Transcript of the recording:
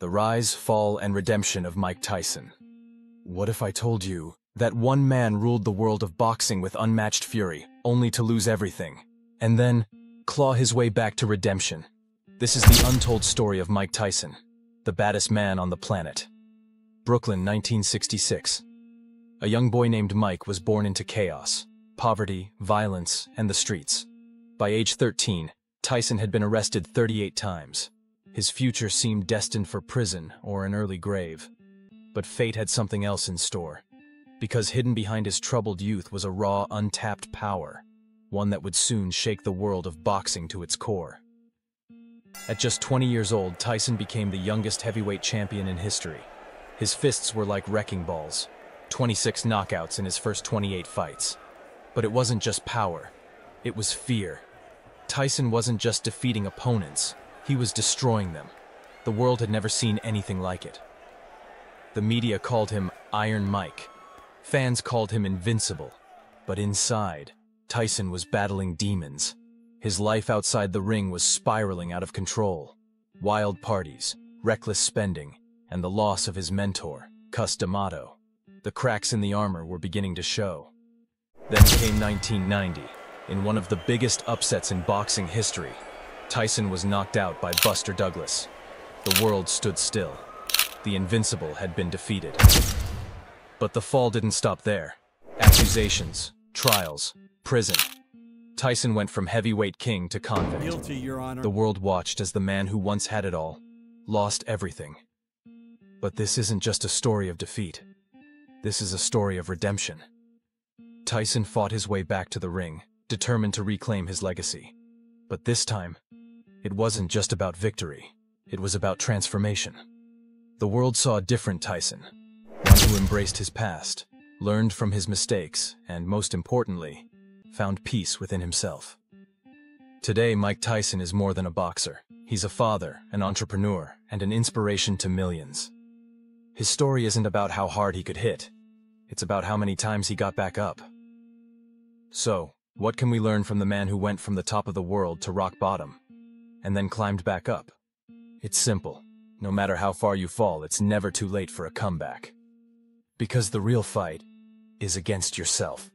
The Rise, Fall, and Redemption of Mike Tyson. What if I told you that one man ruled the world of boxing with unmatched fury, only to lose everything, and then claw his way back to redemption? This is the untold story of Mike Tyson, the baddest man on the planet. Brooklyn, 1966. A young boy named Mike was born into chaos, poverty, violence, and the streets. By age 13, Tyson had been arrested 38 times. His future seemed destined for prison or an early grave. But fate had something else in store, because hidden behind his troubled youth was a raw, untapped power, one that would soon shake the world of boxing to its core. At just 20 years old, Tyson became the youngest heavyweight champion in history. His fists were like wrecking balls, 26 knockouts in his first 28 fights. But it wasn't just power, it was fear. Tyson wasn't just defeating opponents, he was destroying them. The world had never seen anything like it. The media called him Iron Mike. Fans called him invincible. But inside, Tyson was battling demons. His life outside the ring was spiraling out of control. Wild parties, reckless spending, and the loss of his mentor, Cus D'Amato. The cracks in the armor were beginning to show. Then came 1990, in one of the biggest upsets in boxing history. Tyson was knocked out by Buster Douglas. The world stood still. The invincible had been defeated. But the fall didn't stop there. Accusations, trials, prison. Tyson went from heavyweight king to convict. Guilty, Your Honor. The world watched as the man who once had it all lost everything. But this isn't just a story of defeat. This is a story of redemption. Tyson fought his way back to the ring, determined to reclaim his legacy. But this time, it wasn't just about victory, it was about transformation. The world saw a different Tyson, one who embraced his past, learned from his mistakes, and most importantly, found peace within himself. Today, Mike Tyson is more than a boxer. He's a father, an entrepreneur, and an inspiration to millions. His story isn't about how hard he could hit, it's about how many times he got back up. So, what can we learn from the man who went from the top of the world to rock bottom, and then climbed back up? It's simple. No matter how far you fall, it's never too late for a comeback. Because the real fight is against yourself.